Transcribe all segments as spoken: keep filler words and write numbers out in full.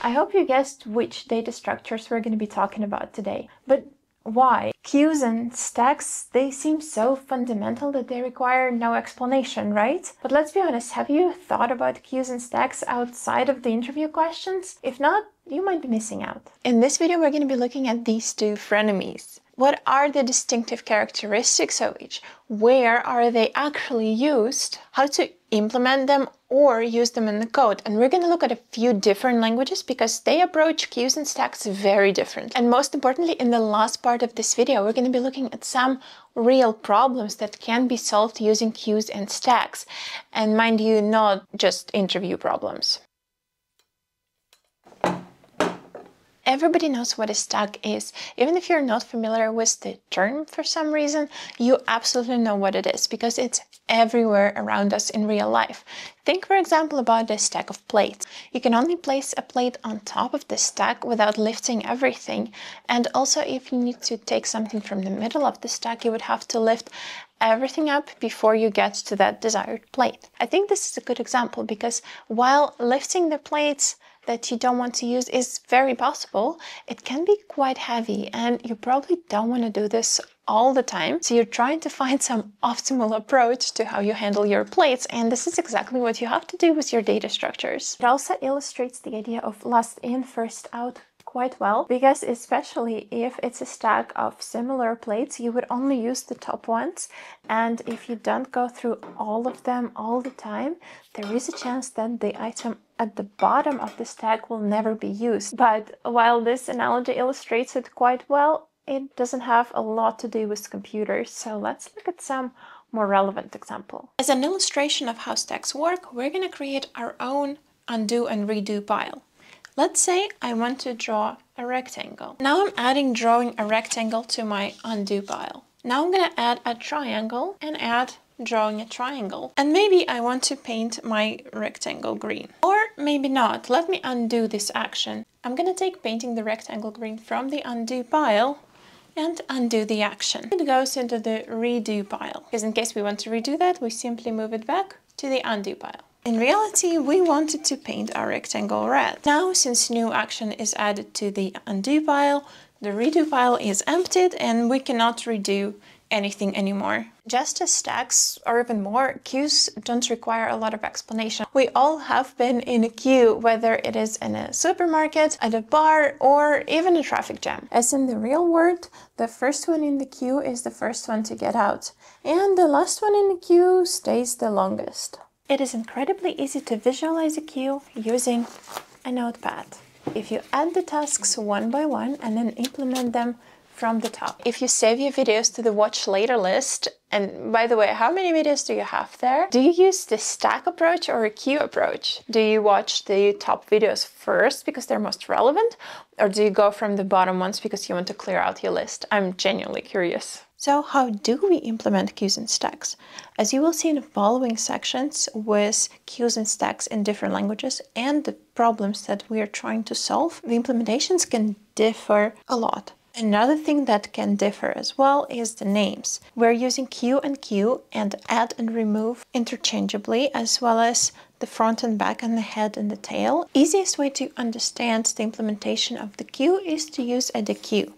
I hope you guessed which data structures we're going to be talking about today. But why? Queues and stacks, they seem so fundamental that they require no explanation, right? But let's be honest, have you thought about queues and stacks outside of the interview questions? If not, you might be missing out. In this video, we're going to be looking at these two frenemies. What are the distinctive characteristics of each? Where are they actually used? How to implement them or use them in the code? And we're going to look at a few different languages because they approach queues and stacks very differently. And most importantly, in the last part of this video, we're going to be looking at some real problems that can be solved using queues and stacks. And mind you, not just interview problems. Everybody knows what a stack is. Even if you're not familiar with the term for some reason, you absolutely know what it is because it's everywhere around us in real life. Think, for example, about a stack of plates. You can only place a plate on top of the stack without lifting everything. And also, if you need to take something from the middle of the stack, you would have to lift everything up before you get to that desired plate. I think this is a good example because while lifting the plates that you don't want to use is very possible, it can be quite heavy and you probably don't want to do this all the time. So you're trying to find some optimal approach to how you handle your plates, and this is exactly what you have to do with your data structures. It also illustrates the idea of last in, first out quite well, because especially if it's a stack of similar plates, you would only use the top ones, and if you don't go through all of them all the time, there is a chance that the item at the bottom of the stack will never be used. But while this analogy illustrates it quite well, it doesn't have a lot to do with computers, so let's look at some more relevant example. As an illustration of how stacks work, we're going to create our own undo and redo pile. Let's say I want to draw a rectangle. Now I'm adding drawing a rectangle to my undo pile. Now I'm going to add a triangle and add drawing a triangle. And maybe I want to paint my rectangle green. Or maybe not. Let me undo this action. I'm going to take painting the rectangle green from the undo pile and undo the action. It goes into the redo pile. Because in case we want to redo that, we simply move it back to the undo pile. In reality, we wanted to paint our rectangle red. Now, since new action is added to the undo pile, the redo pile is emptied and we cannot redo anything anymore. Just as stacks, or even more, queues don't require a lot of explanation. We all have been in a queue, whether it is in a supermarket, at a bar, or even a traffic jam. As in the real world, the first one in the queue is the first one to get out, and the last one in the queue stays the longest. It is incredibly easy to visualize a queue using a notepad. If you add the tasks one by one and then implement them from the top. If you save your videos to the watch later list, and by the way, how many videos do you have there? Do you use the stack approach or a queue approach? Do you watch the top videos first because they're most relevant? Or do you go from the bottom ones because you want to clear out your list? I'm genuinely curious. So how do we implement queues and stacks? As you will see in the following sections with queues and stacks in different languages and the problems that we are trying to solve, the implementations can differ a lot. Another thing that can differ as well is the names. We're using queue and queue and add and remove interchangeably, as well as the front and back and the head and the tail. Easiest way to understand the implementation of the queue is to use a dequeue.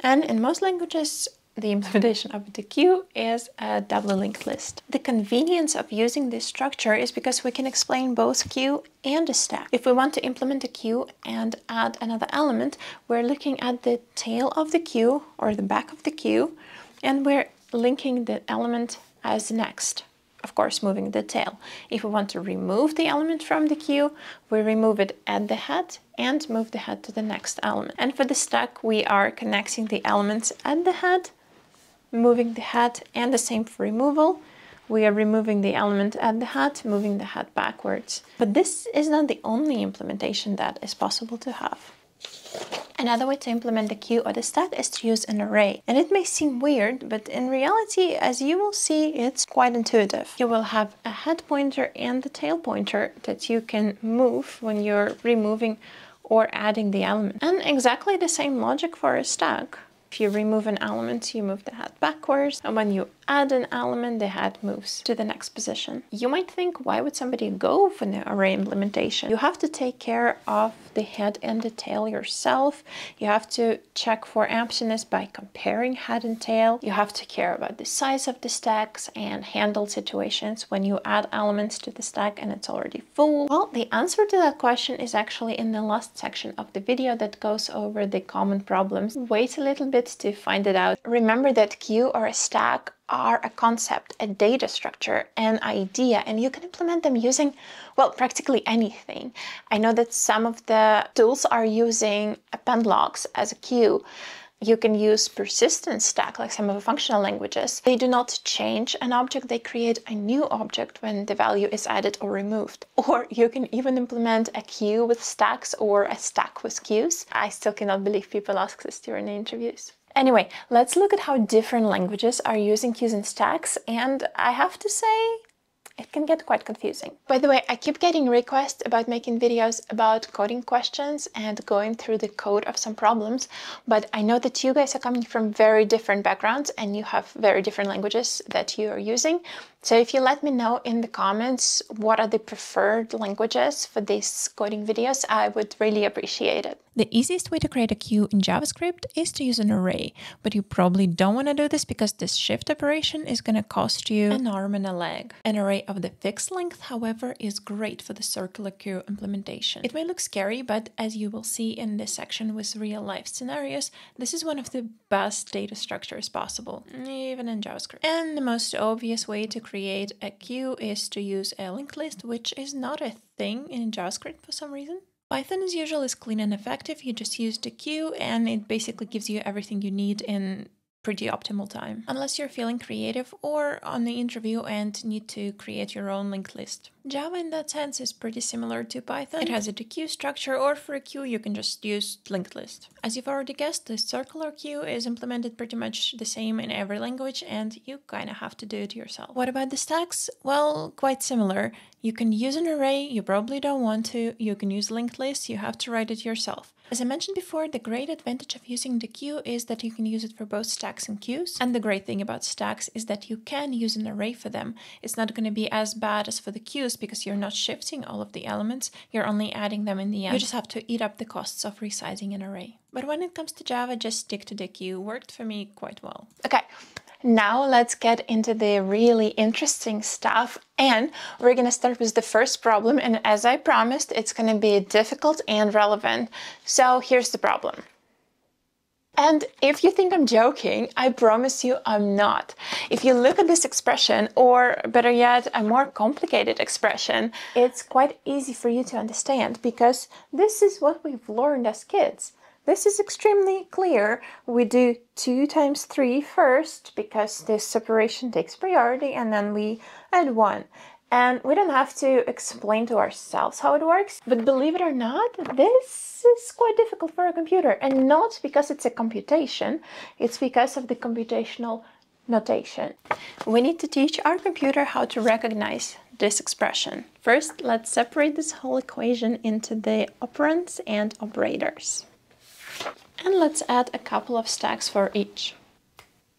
And in most languages, the implementation of the queue is a doubly linked list. The convenience of using this structure is because we can explain both queue and a stack. If we want to implement a queue and add another element, we're looking at the tail of the queue or the back of the queue, and we're linking the element as next. Of course, moving the tail. If we want to remove the element from the queue, we remove it at the head and move the head to the next element. And for the stack, we are connecting the elements at the head, moving the head, and the same for removal. We are removing the element at the head, moving the head backwards. But this is not the only implementation that is possible to have. Another way to implement the queue or the stack is to use an array. And it may seem weird, but in reality, as you will see, it's quite intuitive. You will have a head pointer and the tail pointer that you can move when you're removing or adding the element. And exactly the same logic for a stack. If you remove an element, you move the head backwards, and when you add an element, the head moves to the next position. You might think, why would somebody go for an array implementation? You have to take care of the head and the tail yourself. You have to check for emptiness by comparing head and tail. You have to care about the size of the stacks and handle situations when you add elements to the stack and it's already full. Well, the answer to that question is actually in the last section of the video that goes over the common problems. Wait a little bit to find it out. Remember that queue or a stack are a concept, a data structure, an idea, and you can implement them using, well, practically anything. I know that some of the tools are using append locks as a queue. You can use persistent stack, like some of the functional languages. They do not change an object, they create a new object when the value is added or removed. Or you can even implement a queue with stacks or a stack with queues. I still cannot believe people ask this during the interviews. Anyway, let's look at how different languages are using queues and stacks, and I have to say, it can get quite confusing. By the way, I keep getting requests about making videos about coding questions and going through the code of some problems, but I know that you guys are coming from very different backgrounds and you have very different languages that you are using. So if you let me know in the comments what are the preferred languages for these coding videos, I would really appreciate it. The easiest way to create a queue in JavaScript is to use an array, but you probably don't want to do this because this shift operation is going to cost you an arm and a leg. An array of the fixed length, however, is great for the circular queue implementation. It may look scary, but as you will see in this section with real-life scenarios, this is one of the best data structures possible, even in JavaScript. And the most obvious way to create a queue is to use a linked list, which is not a thing in JavaScript for some reason. Python, as usual, is clean and effective. You just use the queue and it basically gives you everything you need in pretty optimal time, unless you're feeling creative or on the interview and need to create your own linked list. Java in that sense is pretty similar to Python. It has a queue structure, or for a queue you can just use linked list. As you've already guessed, the circular queue is implemented pretty much the same in every language and you kind of have to do it yourself. What about the stacks? Well, quite similar. You can use an array, you probably don't want to. You can use linked lists, you have to write it yourself. As I mentioned before, the great advantage of using the queue is that you can use it for both stacks and queues. And the great thing about stacks is that you can use an array for them. It's not going to be as bad as for the queues, because you're not shifting all of the elements, you're only adding them in the end. You just have to eat up the costs of resizing an array. But when it comes to Java, just stick to the queue. Worked for me quite well. Okay, now let's get into the really interesting stuff. And we're going to start with the first problem. And as I promised, it's going to be difficult and relevant. So here's the problem. And if you think I'm joking, I promise you I'm not. If you look at this expression, or better yet, a more complicated expression, it's quite easy for you to understand because this is what we've learned as kids. This is extremely clear. We do two times three first because this separation takes priority, and then we add one. And we don't have to explain to ourselves how it works, but believe it or not, this is quite difficult for a computer, and not because it's a computation, it's because of the computational notation. We need to teach our computer how to recognize this expression. First, let's separate this whole equation into the operands and operators. And let's add a couple of stacks for each.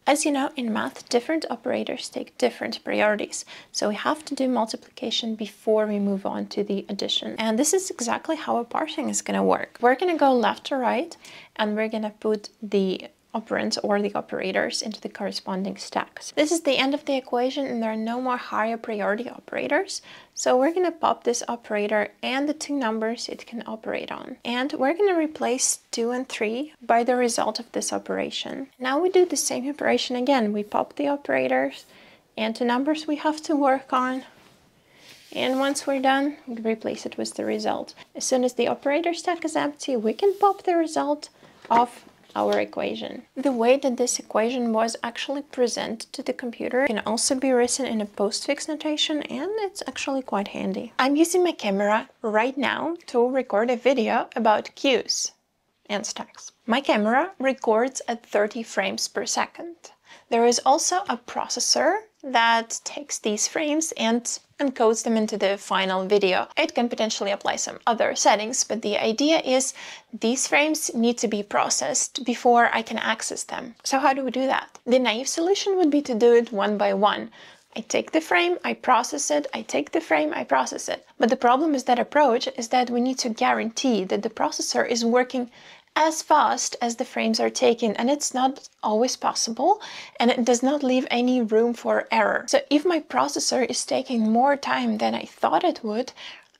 As you know, in math, different operators take different priorities, so we have to do multiplication before we move on to the addition. And this is exactly how a parsing is going to work. We're going to go left to right, and we're going to put the operands or the operators into the corresponding stacks. This is the end of the equation, and there are no more higher priority operators, so we're going to pop this operator and the two numbers it can operate on. And we're going to replace two and three by the result of this operation. Now we do the same operation again. We pop the operators and the numbers we have to work on. And once we're done, we replace it with the result. As soon as the operator stack is empty, we can pop the result of our equation. The way that this equation was actually presented to the computer can also be written in a postfix notation, and it's actually quite handy. I'm using my camera right now to record a video about queues and stacks. My camera records at thirty frames per second. There is also a processor that takes these frames and encodes them into the final video. It can potentially apply some other settings, but the idea is these frames need to be processed before I can access them. So how do we do that? The naive solution would be to do it one by one. I take the frame, I process it, I take the frame, I process it. But the problem with that approach is that we need to guarantee that the processor is working as fast as the frames are taken, and it's not always possible, and it does not leave any room for error. So if my processor is taking more time than I thought it would,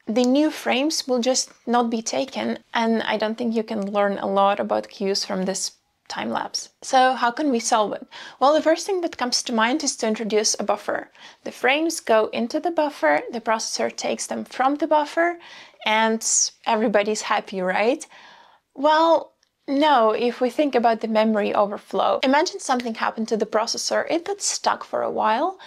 the new frames will just not be taken, and I don't think you can learn a lot about queues from this time lapse. So how can we solve it? Well, the first thing that comes to mind is to introduce a buffer. The frames go into the buffer, the processor takes them from the buffer, and everybody's happy, right? Well, no, if we think about the memory overflow. Imagine something happened to the processor, it got stuck for a while,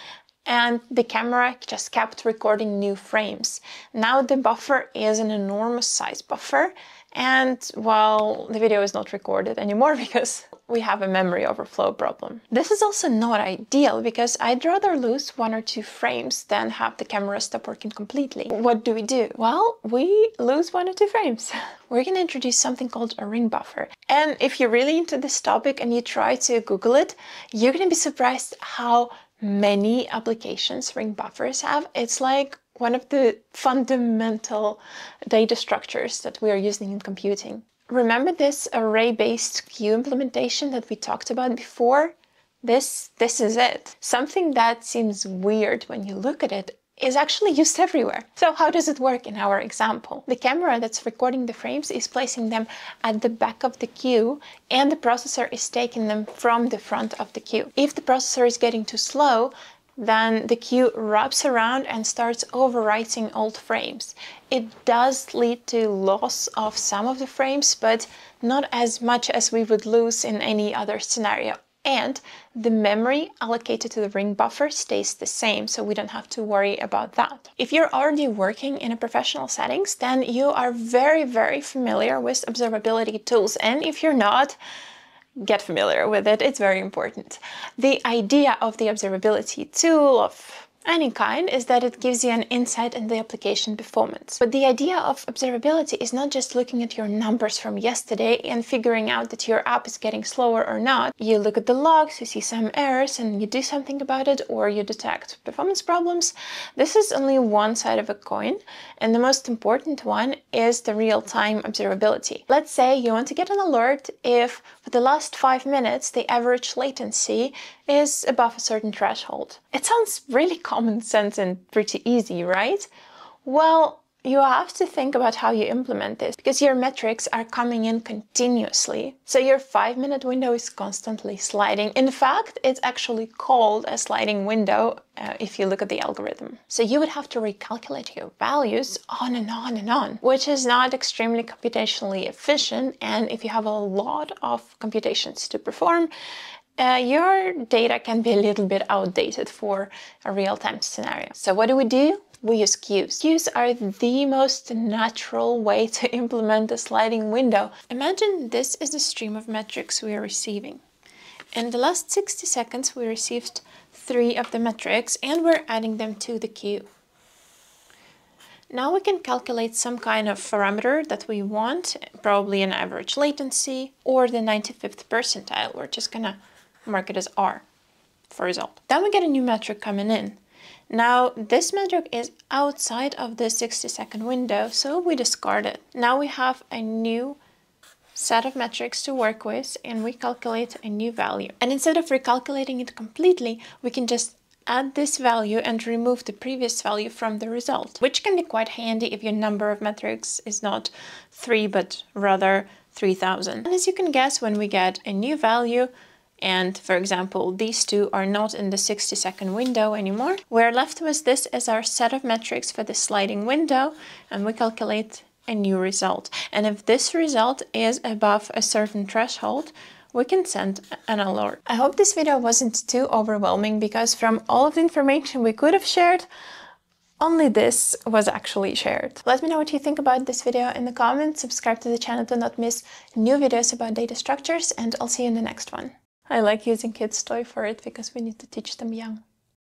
and the camera just kept recording new frames. Now the buffer is an enormous size buffer, and well, the video is not recorded anymore because we have a memory overflow problem. This is also not ideal because I'd rather lose one or two frames than have the camera stop working completely. What do we do? Well, we lose one or two frames. We're going to introduce something called a ring buffer. And if you're really into this topic and you try to Google it, you're going to be surprised how many applications ring buffers have. It's like one of the fundamental data structures that we are using in computing. Remember this array-based queue implementation that we talked about before? This, this is it. Something that seems weird when you look at it is actually used everywhere. So how does it work in our example? The camera that's recording the frames is placing them at the back of the queue, and the processor is taking them from the front of the queue. If the processor is getting too slow, then the queue wraps around and starts overwriting old frames. It does lead to loss of some of the frames, but not as much as we would lose in any other scenario. And the memory allocated to the ring buffer stays the same, so we don't have to worry about that. If you're already working in a professional settings, then you are very, very familiar with observability tools. And if you're not, get familiar with it, it's very important. The idea of the observability tool of any kind is that it gives you an insight into the application performance. But the idea of observability is not just looking at your numbers from yesterday and figuring out that your app is getting slower or not. You look at the logs, you see some errors, and you do something about it, or you detect performance problems. This is only one side of a coin, and the most important one is the real-time observability. Let's say you want to get an alert if for the last five minutes the average latency is above a certain threshold. It sounds really common sense and pretty easy, right? Well, you have to think about how you implement this because your metrics are coming in continuously. So your five minute window is constantly sliding. In fact, it's actually called a sliding window uh, if you look at the algorithm. So you would have to recalculate your values on and on and on, which is not extremely computationally efficient. And if you have a lot of computations to perform, Uh, your data can be a little bit outdated for a real-time scenario. So what do we do? We use queues. Queues are the most natural way to implement a sliding window. Imagine this is the stream of metrics we are receiving. In the last sixty seconds, we received three of the metrics and we're adding them to the queue. Now we can calculate some kind of parameter that we want, probably an average latency or the ninety-fifth percentile. We're just gonna mark it as R for result. Then we get a new metric coming in. Now this metric is outside of the sixty second window, so we discard it. Now we have a new set of metrics to work with and we calculate a new value. And instead of recalculating it completely, we can just add this value and remove the previous value from the result, which can be quite handy if your number of metrics is not three, but rather three thousand. And as you can guess, when we get a new value, and for example, these two are not in the sixty second window anymore, we're left with this as our set of metrics for the sliding window, and we calculate a new result. And if this result is above a certain threshold, we can send an alert. I hope this video wasn't too overwhelming because from all of the information we could have shared, only this was actually shared. Let me know what you think about this video in the comments, subscribe to the channel to not miss new videos about data structures, and I'll see you in the next one. I like using kids' toy for it because we need to teach them young.